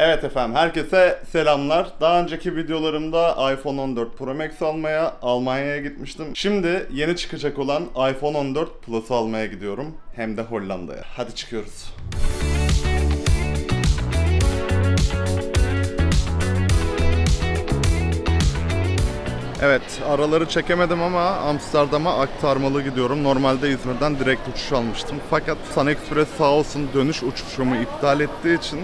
Evet efendim, herkese selamlar. Daha önceki videolarımda iPhone 14 Pro Max almaya Almanya'ya gitmiştim. Şimdi yeni çıkacak olan iPhone 14 Plus'ı almaya gidiyorum. Hem de Hollanda'ya. Hadi çıkıyoruz. Evet, araları çekemedim ama Amsterdam'a aktarmalı gidiyorum. Normalde İzmir'den direkt uçuş almıştım. Fakat SunExpress sağ olsun dönüş uçuşumu iptal ettiği için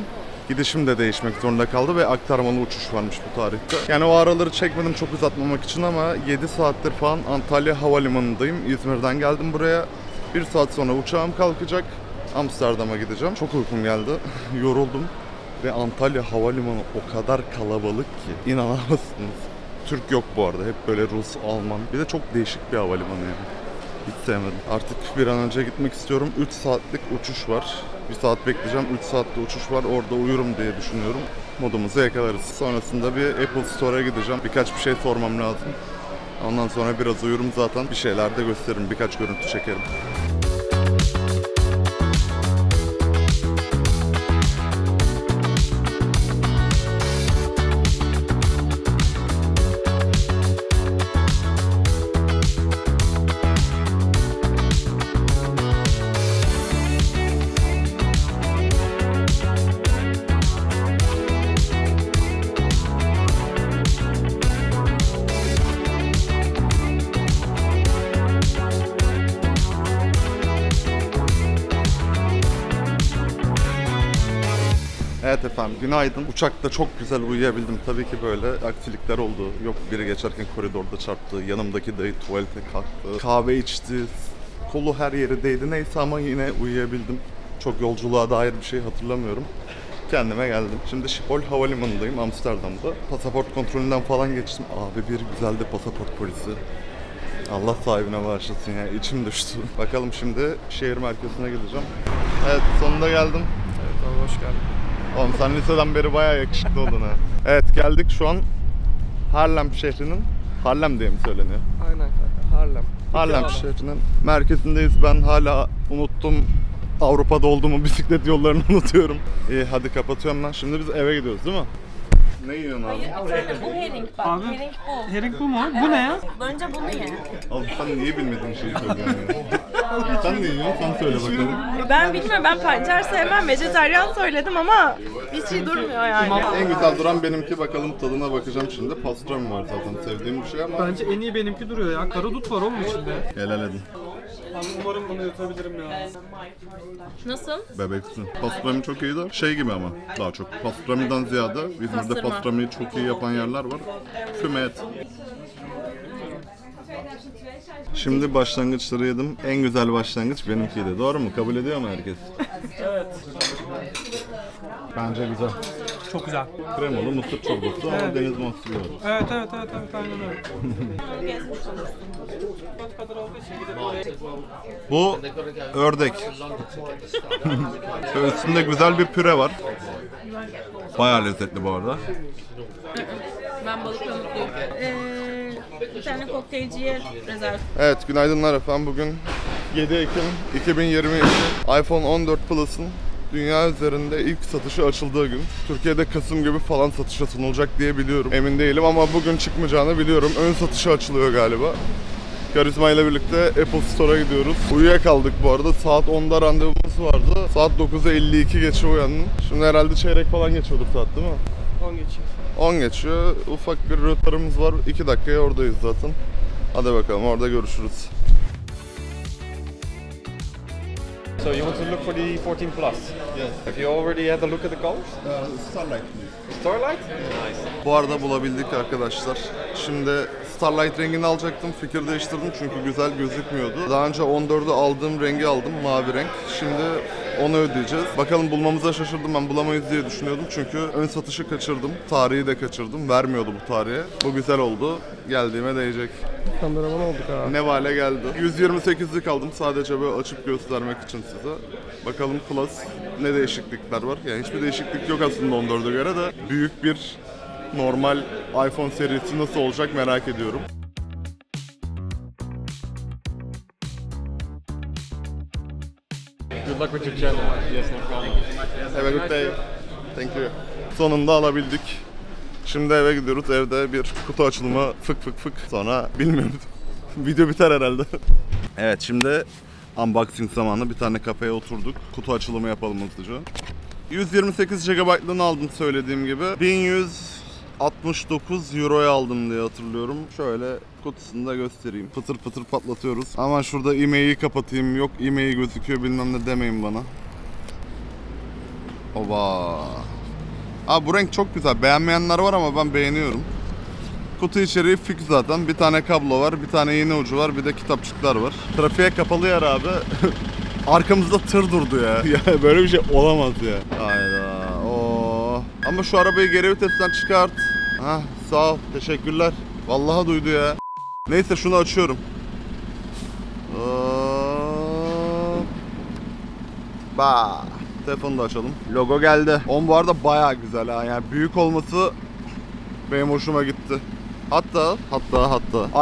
gidişim de değişmek zorunda kaldı ve aktarmalı uçuş varmış bu tarihte. Yani o araları çekmedim çok uzatmamak için ama 7 saattir falan Antalya Havalimanı'ndayım. İzmir'den geldim buraya. 1 saat sonra uçağım kalkacak. Amsterdam'a gideceğim. Çok uykum geldi. Yoruldum. Ve Antalya Havalimanı o kadar kalabalık ki inanamazsınız. Türk yok bu arada. Hep böyle Rus, Alman. Bir de çok değişik bir havalimanı yani. Hiç sevmedim. Artık bir an önce gitmek istiyorum. 3 saatlik uçuş var. 1 saat bekleyeceğim. 3 saatte uçuş var. Orada uyurum diye düşünüyorum. Modumuzu yakalarız. Sonrasında bir Apple Store'a gideceğim. Birkaç bir şey sormam lazım. Ondan sonra biraz uyurum zaten. Bir şeyler de gösteririm. Birkaç görüntü çekerim. Evet efendim, günaydın. Uçakta çok güzel uyuyabildim. Tabii ki böyle aksilikler oldu. Yok biri geçerken koridorda çarptı, yanımdaki dayı tuvalete kalktı, kahve içti, kolu her yere değdi. Neyse ama yine uyuyabildim. Çok yolculuğa dair bir şey hatırlamıyorum. Kendime geldim. Şimdi Schiphol Havalimanı'ndayım Amsterdam'da. Pasaport kontrolünden falan geçtim. Abi bir güzeldi pasaport polisi. Allah sahibine bağışlasın ya, içim düştü. Bakalım şimdi şehir merkezine gideceğim. Evet, sonunda geldim. Evet abi, hoş geldin. Oğlum sen liseden beri bayağı yakışıklı oldun ha. Evet, geldik şu an Harlem şehrinin, Harlem diye mi söyleniyor? Aynen Harlem. Harlem şehrinin merkezindeyiz. Ben hala unuttum, Avrupa'da olduğumu, bisiklet yollarını unutuyorum. İyi, hadi kapatıyorum ben. Şimdi biz eve gidiyoruz değil mi? Ne yiyorsun abi? Bu herring bak. Abi, herring bu. Herring bu mu? Evet. Bu ne ya? Önce bunu ye. Abi sen niye bilmediğin şeyi söylüyorsun yani? Sen ne yiyorsun? Sen söyle bakalım. Ben bilmiyorum. Ben pancar sevmem. Vejetaryen söyledim ama hiç iyi durmuyor yani. En güzel duran benimki. Bakalım tadına bakacağım şimdi. Pastram var zaten. Sevdiğim bir şey ama. Bence en iyi benimki duruyor ya. Karadut var onun içinde. Helal edin. Abi umarım bunu yutabilirim ya. Nasıl? Bebeksin. Pastrami çok iyi de şey gibi ama daha çok. Pastrami'den ziyade İzmir'de pastrami'yi çok iyi yapan yerler var. Füme et. Şimdi başlangıçları yedim. En güzel başlangıç benimkiydi. Doğru mu? Kabul ediyor mu herkes? Evet. Bence güzel. Çok güzel. Kremalı mısır çorbası ama evet. Deniz mahsulü var. Evet evet evet evet. Bu ördek. Üstünde güzel bir püre var. Bayağı lezzetli bu arada. Ben balıkla mutluyum. Bir tane kokteylciye rezerv. Evet, günaydınlar efendim. Bugün 7 Ekim 2022 iPhone 14 Plus'ın dünya üzerinde ilk satışı açıldığı gün. Türkiye'de Kasım gibi falan satışa sunulacak diye biliyorum. Emin değilim ama bugün çıkmayacağını biliyorum. Ön satışa açılıyor galiba. Karizma ile birlikte Apple Store'a gidiyoruz. Uyuyakaldık bu arada. Saat 10'da randevumuz vardı. Saat 9:52 geçe uyandım. Şimdi herhalde çeyrek falan geçiyordur saat değil mi? 10 geçiyor. 10 geçiyor. Ufak bir rötarımız var. 2 dakikaya oradayız zaten. Hadi bakalım, orada görüşürüz. So you want to look for the 14 Plus? Yes. Have you already had a look at the colors? Starlight. Starlight? Yeah. Nice. Bu arada bulabildik arkadaşlar. Şimdi Starlight rengini alacaktım. Fikir değiştirdim çünkü güzel gözükmüyordu. Daha önce 14'ü aldığım rengi aldım. Mavi renk. Şimdi onu ödeyeceğiz. Bakalım, bulmamıza şaşırdım. Ben bulamayız diye düşünüyordum çünkü ön satışı kaçırdım. Tarihi de kaçırdım. Vermiyordu bu tarihe. Bu güzel oldu. Geldiğime değecek. Kameraman olduk ha. Ne vale geldi. 128'lik aldım sadece böyle açıp göstermek için size. Bakalım Plus ne değişiklikler var. Yani hiçbir değişiklik yok aslında 14'e göre de. Büyük bir normal iPhone serisi nasıl olacak merak ediyorum. Good luck with your channel. Yes, no problem. Have a good day. Thank you. sonunda alabildik. Şimdi eve gidiyoruz. Evde bir kutu açılımı fık sonra bilmiyorum. Video biter herhalde. Evet, şimdi unboxing zamanı. Bir tane kafeye oturduk. Kutu açılımı yapalım hızlıca. 128 GB'lığını aldım söylediğim gibi. 1169 Euro'ya aldım diye hatırlıyorum. Şöyle kutusunu da göstereyim. Pıtır pıtır patlatıyoruz. Ama şurada e-mail'i kapatayım. Yok e-mail gözüküyor bilmem ne demeyin bana. Oba. Aa, bu renk çok güzel. Beğenmeyenler var ama ben beğeniyorum. Kutu içeriği fix zaten. Bir tane kablo var, bir tane iğne ucu var, bir de kitapçıklar var. Trafiğe kapalı yer abi. Arkamızda tır durdu ya. Ya böyle bir şey olamaz ya. Hayda. Oo. Ama şu arabayı geri vitesten çıkart. Hah, sağ ol. Teşekkürler. Vallahi duydu ya. Neyse şunu açıyorum. Ba. Telefonu da açalım. Logo geldi. On bu arada bayağı güzel ha. Yani büyük olması benim hoşuma gitti. Hatta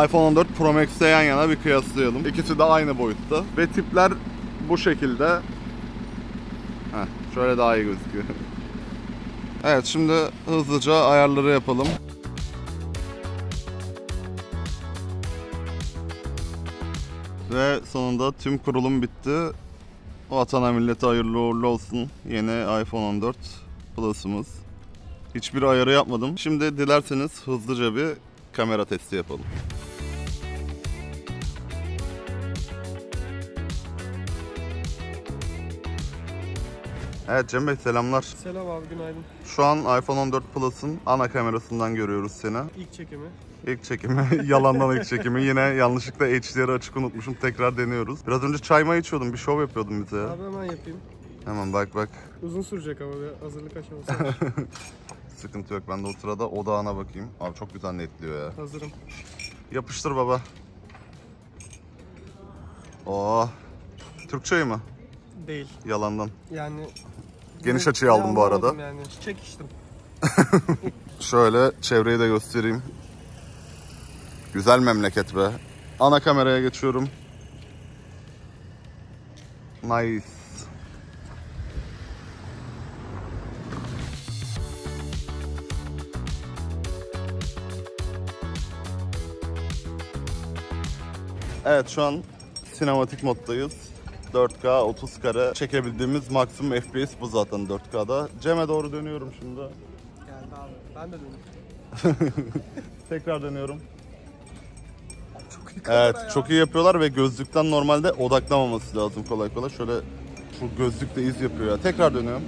iPhone 14 Pro Max'e yan yana bir kıyaslayalım. İkisi de aynı boyutta. Ve tipler bu şekilde. Heh, şöyle daha iyi gözüküyor. Evet, şimdi hızlıca ayarları yapalım. Ve sonunda tüm kurulum bitti. Vatana millete hayırlı uğurlu olsun. Yeni iPhone 14 Plus'ımız. Hiçbir ayarı yapmadım. Şimdi dilerseniz hızlıca bir kamera testi yapalım. Evet Cem Bey, selamlar. Selam abi, günaydın. Şu an iPhone 14 Plus'ın ana kamerasından görüyoruz seni. İlk çekimi. Yalandan ilk çekimi. Yine yanlışlıkla HDR açık unutmuşum. Tekrar deniyoruz. Biraz önce çayma içiyordum. Bir şov yapıyordum bize. Abi hemen yapayım. Hemen bak. Uzun sürecek ama bir hazırlık aşaması. Sıkıntı yok. Ben de o sırada odağına bakayım. Abi çok güzel netliyor ya. Hazırım. Yapıştır baba. Oh. Türk çayı mı? Değil. Yalandan. Yani... Geniş açıyı aldım bu arada. Yani. Çiçek içtim. Şöyle çevreyi de göstereyim. Güzel memleket be. Ana kameraya geçiyorum. Nice. Evet, şu an sinematik moddayız. 4K 30 kare çekebildiğimiz maksimum FPS bu zaten 4K'da. Cem'e doğru dönüyorum şimdi. Geldi abi. Ben de dönüyorum. Tekrar dönüyorum. Evet, çok iyi yapıyorlar ve gözlükten normalde odaklamaması lazım kolay kolay. Şöyle şu gözlükte iz yapıyor ya. Tekrar dönüyorum.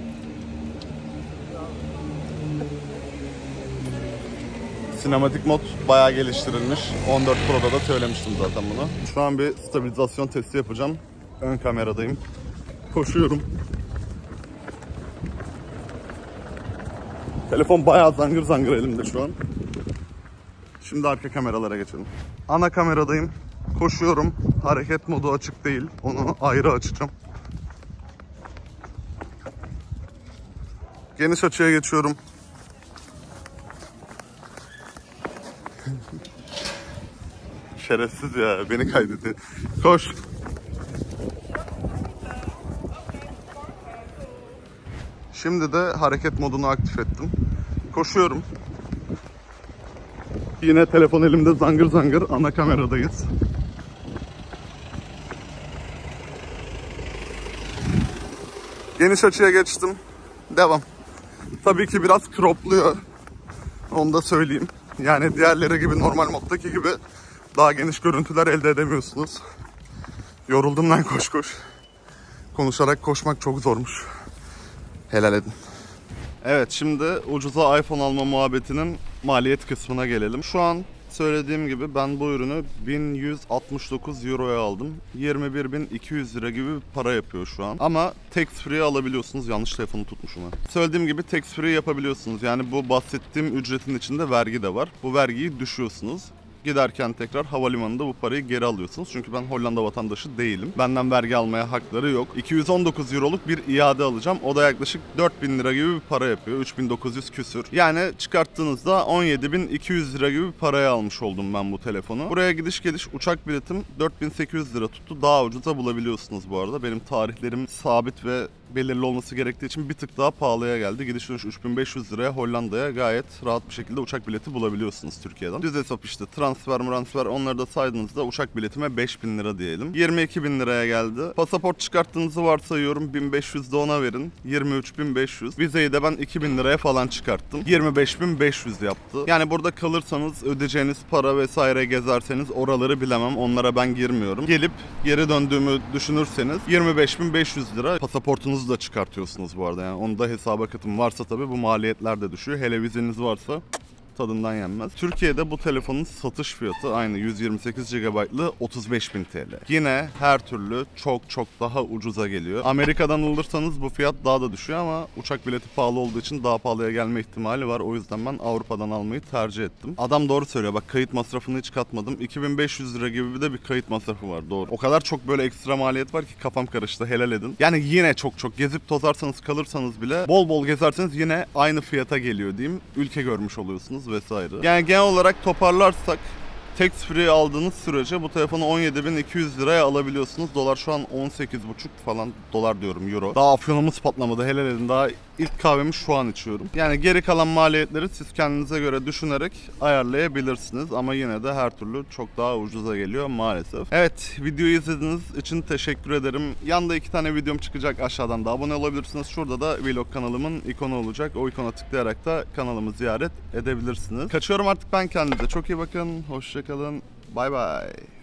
Sinematik mod bayağı geliştirilmiş. 14 Pro'da da söylemiştim zaten bunu. Şu an bir stabilizasyon testi yapacağım. Ön kameradayım. Koşuyorum. Telefon bayağı zangır zangır elimde şu an. Şimdi arka kameralara geçelim. Ana kameradayım. Koşuyorum. Hareket modu açık değil. Onu ayrı açacağım. Geniş açıya geçiyorum. Şerefsiz ya. Beni kaydetti. Koş. Şimdi de hareket modunu aktif ettim. Koşuyorum. Yine telefon elimde zangır zangır, ana kameradayız. Geniş açıya geçtim. Devam. Tabii ki biraz cropluyor. Onu da söyleyeyim. Yani diğerleri gibi, normal moddaki gibi daha geniş görüntüler elde edemiyorsunuz. Yoruldum lan, koş. Konuşarak koşmak çok zormuş. Helal edin. Evet, şimdi ucuza iPhone alma muhabbetinin maliyet kısmına gelelim. Şu an söylediğim gibi ben bu ürünü 1169 Euro'ya aldım. 21.200 lira gibi para yapıyor şu an. Ama tax free alabiliyorsunuz. Yanlış telefonu tutmuşum ha. Söylediğim gibi tax free yapabiliyorsunuz. Yani bu bahsettiğim ücretin içinde vergi de var. Bu vergiyi düşüyorsunuz. Giderken tekrar havalimanında bu parayı geri alıyorsunuz. Çünkü ben Hollanda vatandaşı değilim. Benden vergi almaya hakları yok. 219 euroluk bir iade alacağım. O da yaklaşık 4000 lira gibi bir para yapıyor. 3900 küsür. Yani çıkarttığınızda 17200 lira gibi bir paraya almış oldum ben bu telefonu. Buraya gidiş geliş uçak biletim 4800 lira tuttu. Daha ucuza bulabiliyorsunuz bu arada. Benim tarihlerim sabit ve belirli olması gerektiği için bir tık daha pahalıya geldi. Gidiş dönüş 3500 liraya Hollanda'ya gayet rahat bir şekilde uçak bileti bulabiliyorsunuz Türkiye'den. Düz hesap işte transfer onları da saydığınızda uçak biletime 5000 lira diyelim. 22.000 liraya geldi. Pasaport çıkarttığınızı varsayıyorum, 1500 de ona verin. 23.500. Vizeyi de ben 2000 liraya falan çıkarttım. 25.500 yaptı. Yani burada kalırsanız ödeyeceğiniz para vesaire, gezerseniz oraları bilemem. Onlara ben girmiyorum. Gelip geri döndüğümü düşünürseniz 25.500 lira pasaportunuz da çıkartıyorsunuz bu arada, yani onu da hesaba katın. Varsa tabii bu maliyetler de düşüyor. Hele vizeniz varsa tadından yenmez. Türkiye'de bu telefonun satış fiyatı aynı 128 GB'lı 35.000 TL. Yine her türlü çok daha ucuza geliyor. Amerika'dan alırsanız bu fiyat daha da düşüyor ama uçak bileti pahalı olduğu için daha pahalıya gelme ihtimali var. O yüzden ben Avrupa'dan almayı tercih ettim. Adam doğru söylüyor. Bak, kayıt masrafını hiç katmadım. 2500 lira gibi bir de bir kayıt masrafı var. Doğru. O kadar çok böyle ekstra maliyet var ki kafam karıştı. Helal edin. Yani yine çok gezip tozarsanız, kalırsanız bile, bol bol gezerseniz yine aynı fiyata geliyor diyeyim. Ülke görmüş oluyorsunuz vesaire. Yani genel olarak toparlarsak, tax free aldığınız sürece bu telefonu 17.200 liraya alabiliyorsunuz. Dolar şu an 18.5 falan, dolar diyorum, euro. Daha afyonumuz patlamadı, helal edin. Daha ilk kahvemi şu an içiyorum. Yani geri kalan maliyetleri siz kendinize göre düşünerek ayarlayabilirsiniz. Ama yine de her türlü çok daha ucuza geliyor maalesef. Evet, videoyu izlediğiniz için teşekkür ederim. Yanda 2 tane videom çıkacak, aşağıdan da abone olabilirsiniz. Şurada da vlog kanalımın ikonu olacak. O ikona tıklayarak da kanalımı ziyaret edebilirsiniz. Kaçıyorum artık ben, kendinize çok iyi bakın. Hoşçakalın. Bye bye.